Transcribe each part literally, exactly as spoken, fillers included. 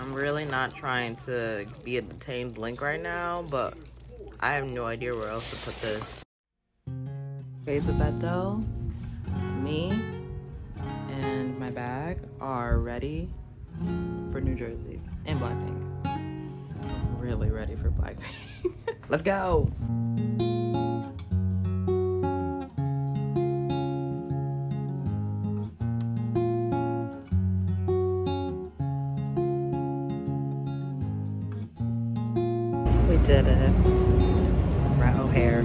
I'm really not trying to be a detained blink right now, but I have no idea where else to put this. Okay, Zepeto, me, and my bag are ready for New Jersey and Blackpink. I'm really ready for Blackpink. Let's go! We did it. We're at O'Hare.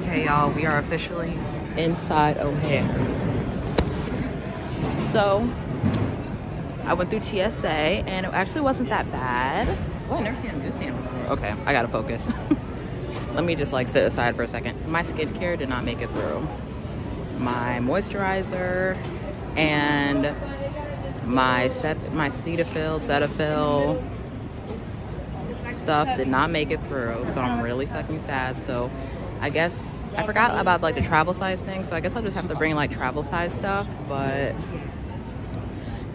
Okay, y'all, we are officially inside O'Hare. So, I went through T S A and it actually wasn't that bad. Oh, I've never seen a newsstand before. Okay, I gotta focus. Let me just like sit aside for a second. My skincare did not make it through. My moisturizer and my set my Cetaphil Cetaphil stuff did not make it through, so I'm really fucking sad. So I guess I forgot about like the travel size thing, so I guess I'll just have to bring like travel size stuff. But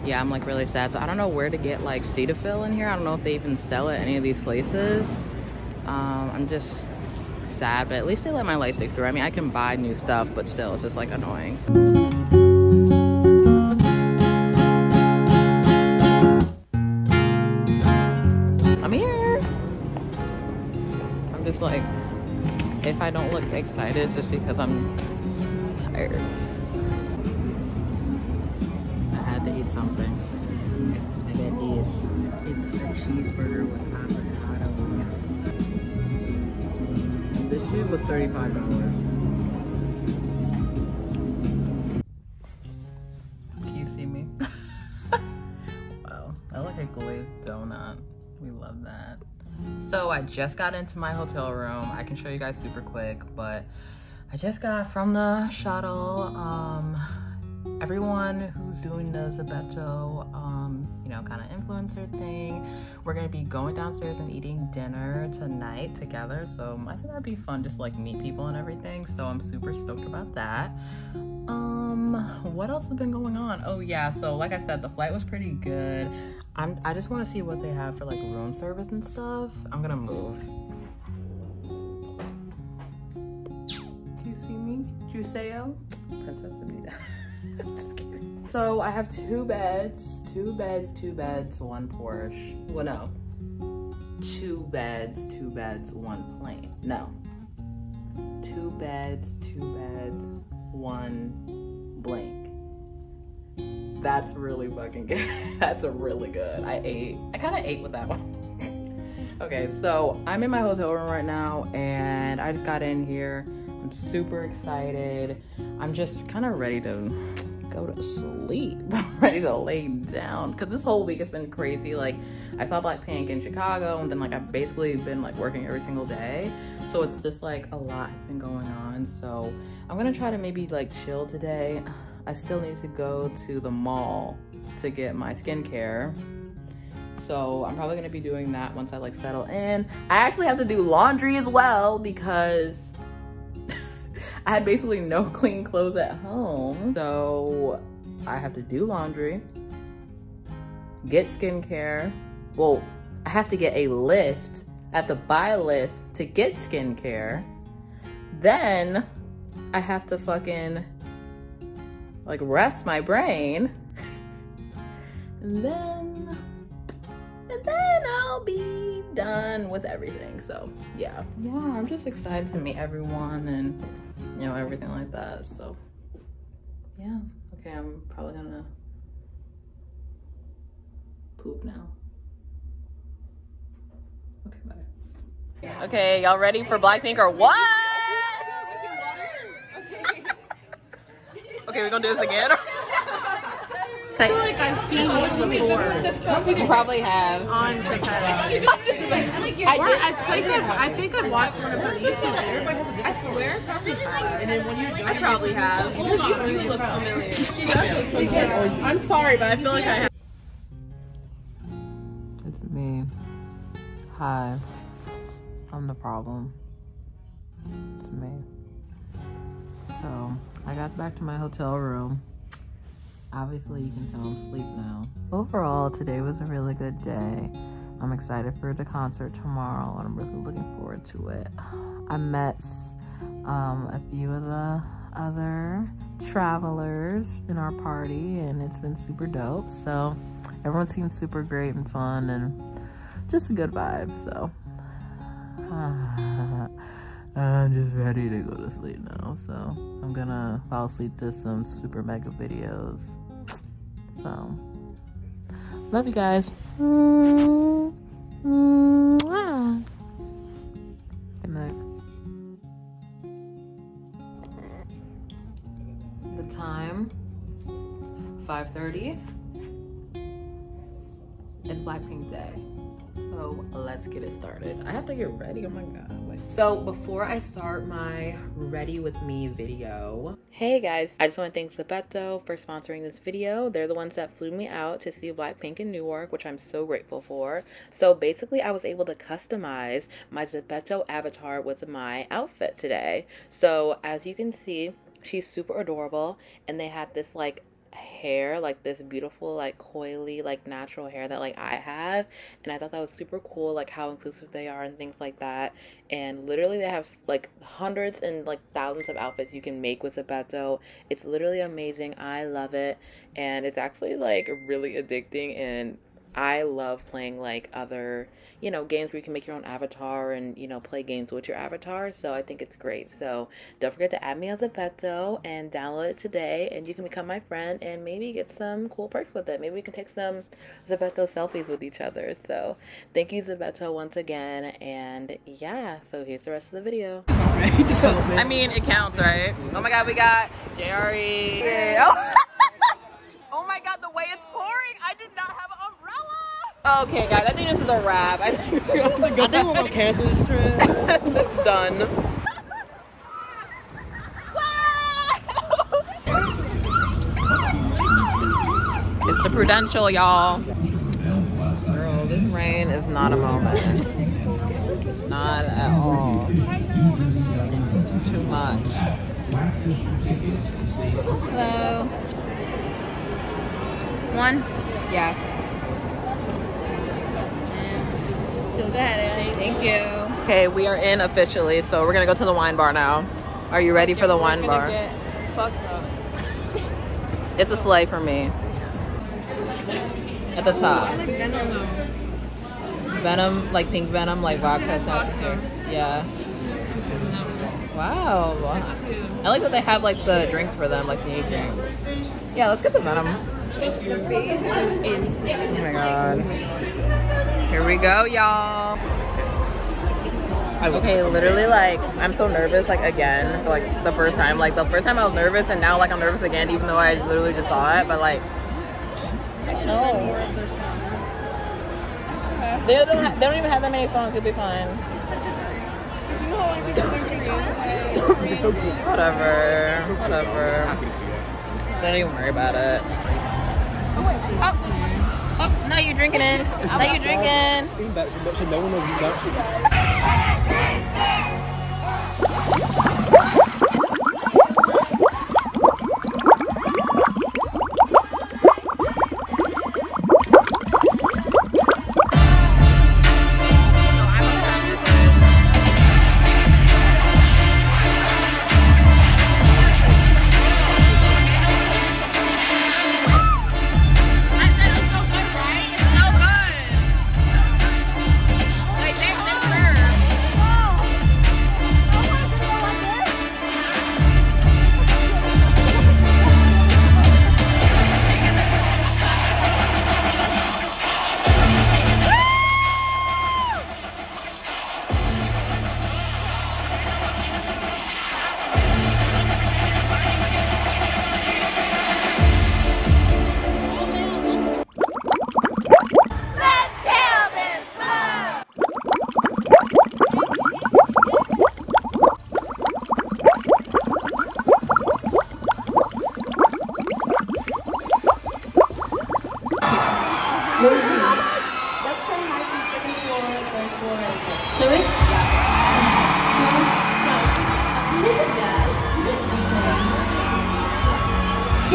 yeah, I'm like really sad, so I don't know where to get like Cetaphil in here. I don't know if they even sell it at any of these places. um I'm just sad, but at least they let my light stick through. I mean, I can buy new stuff, but still it's just like annoying. Like, if I don't look excited, it's just because I'm tired. I had to eat something. I got this. It's a cheeseburger with avocado. And this shit was thirty-five dollars. Can you see me? Wow. I like a glazed donut. We love that. So I just got into my hotel room. I can show you guys super quick, but I just got from the shuttle. Um, everyone who's doing the Zepeto, um, you know, kind of influencer thing, we're gonna be going downstairs and eating dinner tonight together. So I think that'd be fun, just like meet people and everything. So I'm super stoked about that. Um, what else has been going on? Oh yeah, so like I said, the flight was pretty good. I'm, I just want to see what they have for like room service and stuff. I'm gonna move. Do you see me? Juseo? Princess Anita. Just kidding. So I have two beds, two beds, two beds, one Porsche. Well, no. Two beds, two beds, one plane. No. Two beds, two beds, one blank. That's really fucking good. That's a really good. I ate. I kind of ate with that one. Okay, so I'm in my hotel room right now and I just got in here. I'm super excited. I'm just kind of ready to go to sleep. I'm ready to lay down because this whole week has been crazy. Like, I saw Blackpink in Chicago and then like I've basically been like working every single day. So it's just like a lot has been going on. So I'm gonna try to maybe like chill today. I still need to go to the mall to get my skincare. So I'm probably gonna be doing that once I like settle in. I actually have to do laundry as well because I had basically no clean clothes at home. So I have to do laundry, get skincare. Well, I have to get a Lyft. I have to buy a Lyft to get skincare. Then I have to fucking like rest my brain, and then and then I'll be done with everything. So yeah, yeah, I'm just excited to meet everyone and you know everything like that. So yeah, okay, I'm probably gonna poop now. Okay, bye. Okay, y'all ready for Blackpink or what? Okay, we're gonna do this again. I feel like I've seen these before. Some people probably have. On TikTok. I think I've watched one of her YouTube videos. I swear. And then when you do, I probably have. You do look familiar. She does look familiar. I'm sorry, but I feel like I have. It's me. Hi. I'm the problem. It's me. So I got back to my hotel room Obviously, you can tell I'm asleep now. Overall, today was a really good day. I'm excited for the concert tomorrow, and I'm really looking forward to it. I met um, a few of the other travelers in our party, and it's been super dope. So everyone seems super great and fun, and just a good vibe. So I'm just ready to go to sleep now. So I'm gonna fall asleep to some super mega videos. So love you guys. Good night. The time, five thirty. It's Blackpink Day, so let's get it started. I have to get ready. Oh my god. So before I start my Ready With Me video, hey guys, I just want to thank Zepeto for sponsoring this video. They're the ones that flew me out to see Blackpink in Newark, which I'm so grateful for. So basically, I was able to customize my Zepeto avatar with my outfit today. So as you can see, she's super adorable, and they had this like hair, like this beautiful like coily like natural hair that like I have, and I thought that was super cool, like how inclusive they are and things like that. And literally they have like hundreds and like thousands of outfits you can make with Zepeto. It's literally amazing. I love it, and it's actually like really addicting, and I love playing like other, you know, games where you can make your own avatar and, you know, play games with your avatar. So I think it's great. So don't forget to add me on Zepeto and download it today, and you can become my friend and maybe get some cool perks with it. Maybe we can take some Zepeto selfies with each other. So thank you, Zepeto, once again. And yeah, so here's the rest of the video. So, I mean, it counts, right? Oh my god, we got J R E. Yeah. Oh my god, the way it's pouring! I do not have an umbrella! Okay guys, I think this is a wrap. I think we're gonna go I think we're gonna cancel this trip. It's done. It's the Prudential, y'all. Girl, this rain is not a moment. Not at all. It's too much. Hello. One? Yeah. So go ahead, thank you. Okay, we are in officially, so we're gonna go to the wine bar now. Are you ready yeah, for the wine bar? Get fucked up. It's a sleigh for me. At the top. Ooh, I like venom. venom, like pink Venom, like vodka. Yeah. Wow. I like that they have like the drinks for them, like the neat drinks. Yeah, let's get the Venom. Oh my god. Here we go, y'all. Okay, literally like I'm so nervous like again for like the first time. Like the first time I was nervous, and now like I'm nervous again even though I literally just saw it, but like I should have done more of their songs. They don't ha they don't even have that many songs, it'll be fine. Because you know how long people learn Korean? Whatever. Whatever. Don't even worry about it. Up, oh, up! Oh, now you're drinking it. Now you're drinking. Give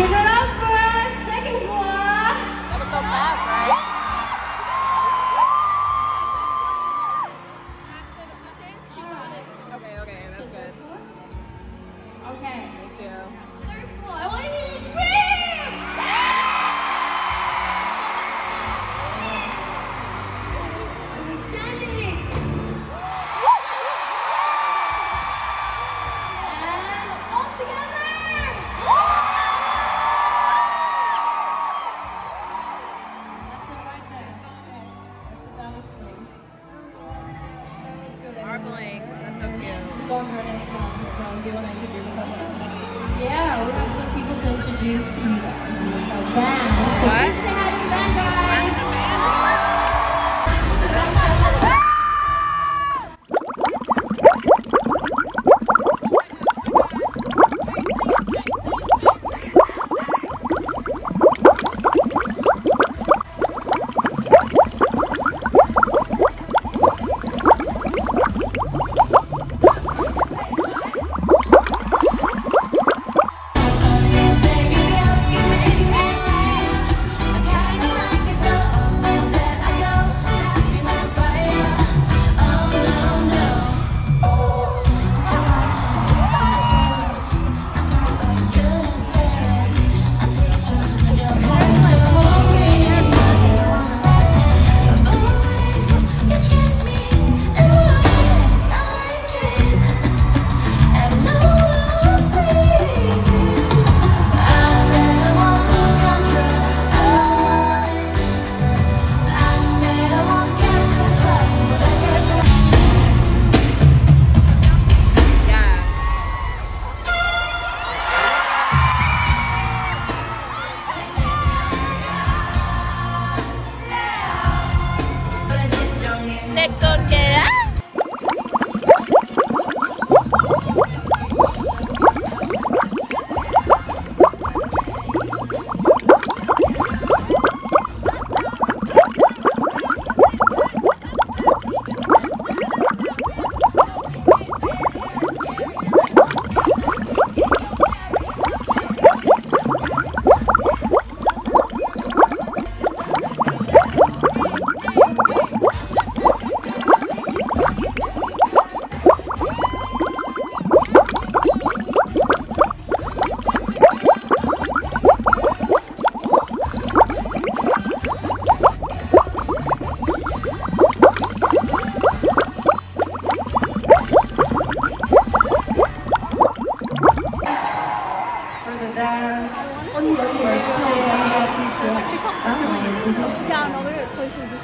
it up for us! introduce to you guys, and it's our band. So please say hi to the band, guys.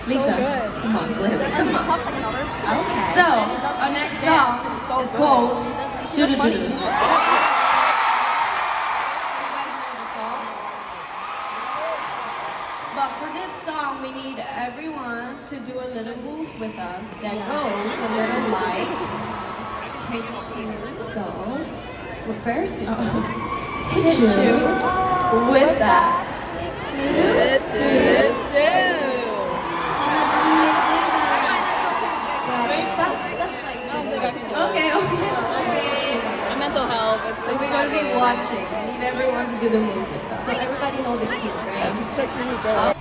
Lisa, come on, go ahead. Come on. Okay. So, our next song is called Do Do Do. Do you guys know the song? But for this song, we need everyone to do a little move with us that goes a little like take a shoe. So, first, oh, hit you with that. Do it, do it, do it. Okay, okay, okay. Our mental health. It's like we're going to be watching. We need everyone to do the move. So everybody know the cue, right? Yeah, just check your move out.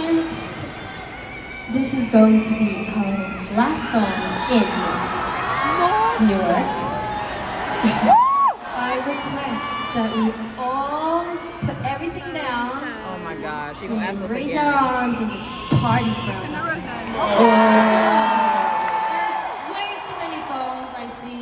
since this is going to be our last song in Newark, I request that we all put everything down. Oh my God, she gonna ask us again. Raise our arms and just party for us. There's way too many phones I see.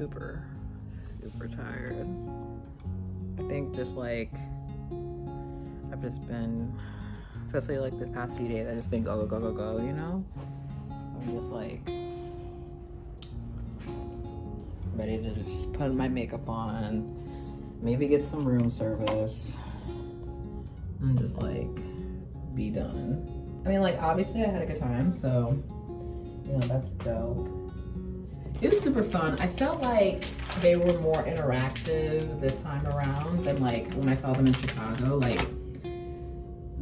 Super, super tired. I think just like, I've just been, especially like the past few days, I've just been go, go, go, go, go, you know? I'm just like, ready to just put my makeup on, maybe get some room service, and just like, be done. I mean, like, obviously I had a good time, so, you know, that's dope. It was super fun. I felt like they were more interactive this time around than like when I saw them in Chicago. Like,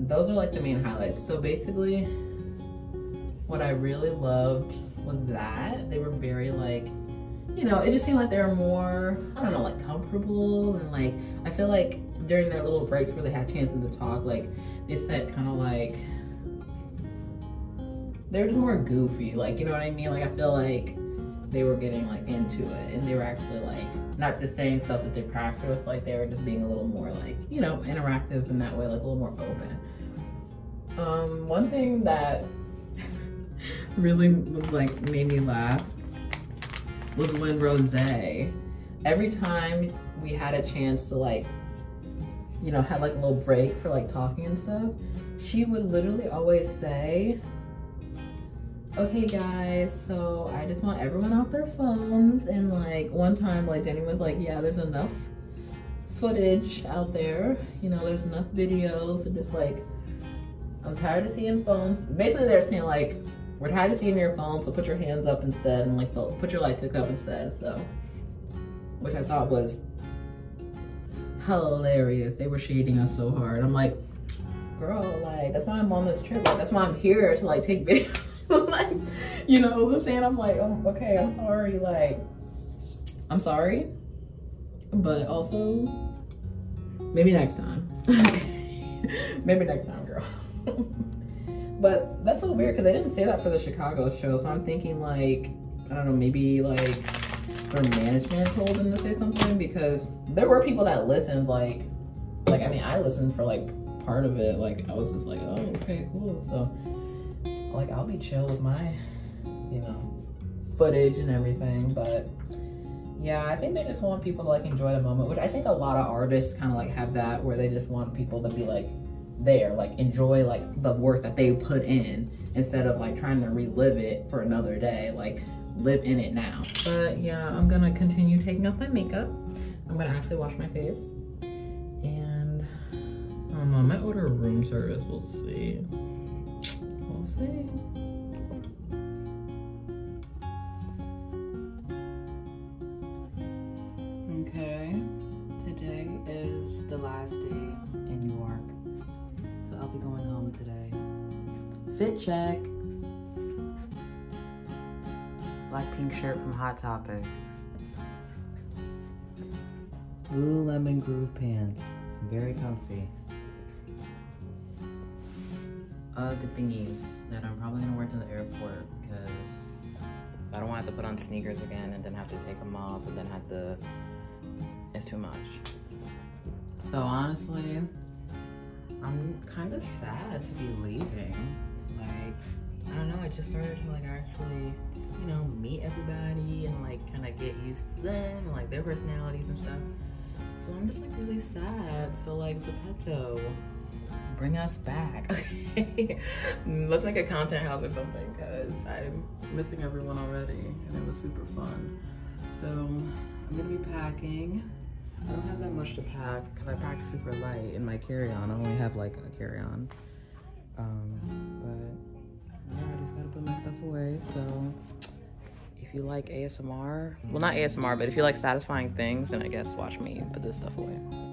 those are like the main highlights. So basically, what I really loved was that they were very like, you know, it just seemed like they were more, I don't know, like comfortable. And like, I feel like during their little breaks where they had chances to talk, like they said kind of like, they're just more goofy. Like, you know what I mean? Like, I feel like they were getting like into it, and they were actually like not just saying stuff that they practiced, like they were just being a little more like, you know, interactive in that way, like a little more open. Um, one thing that really was like made me laugh was when Rosé, every time we had a chance to like, you know, had like a little break for like talking and stuff, she would literally always say, okay guys, so I just want everyone off their phones. And like one time, like Jenny was like, yeah, there's enough footage out there, you know, there's enough videos. So just like, I'm tired of seeing phones. Basically they're saying like, we're tired of seeing your phone, so put your hands up instead, and like they'll put your light stick up instead. So, which I thought was hilarious. They were shading us so hard. I'm like, girl, like that's why I'm on this trip. Like, that's why I'm here, to like take videos. Like, you know what I'm saying? I'm like, oh, okay, I'm sorry. Like, I'm sorry, but also maybe next time. Maybe next time, girl. But that's so weird because they didn't say that for the Chicago show. So I'm thinking like, I don't know, maybe like their management told them to say something, because there were people that listened. Like, like I mean, I listened for like part of it. Like I was just like, oh, okay, cool. So like I'll be chill with my, you know, footage and everything. But yeah, I think they just want people to like enjoy the moment, which I think a lot of artists kind of like have that, where they just want people to be like there, like enjoy like the work that they put in instead of like trying to relive it for another day. Like live in it now. But yeah, I'm gonna continue taking off my makeup. I'm gonna actually wash my face, and I don't know, I might order room service. We'll see. We'll see. Okay, today is the last day in Newark. I'll be going home today. Fit check. Blackpink shirt from Hot Topic. Lululemon Groove pants. Very comfy. Ugg thingies that I'm probably going to wear to the airport, because I don't want to have to put on sneakers again and then have to take them off and then have to... It's too much. So honestly... I'm kind of sad to be leaving. Like, I don't know, I just started to like actually, you know, meet everybody and like kind of get used to them and like their personalities and stuff. So I'm just like really sad. So like, Zepeto, bring us back. Okay, let's make a content house or something, because I'm missing everyone already and it was super fun. So I'm gonna be packing. I don't have that much to pack because I pack super light in my carry-on. I only have like a carry-on. Um, but yeah, I just gotta put my stuff away. So if you like A S M R, well, not A S M R, but if you like satisfying things, then I guess watch me put this stuff away.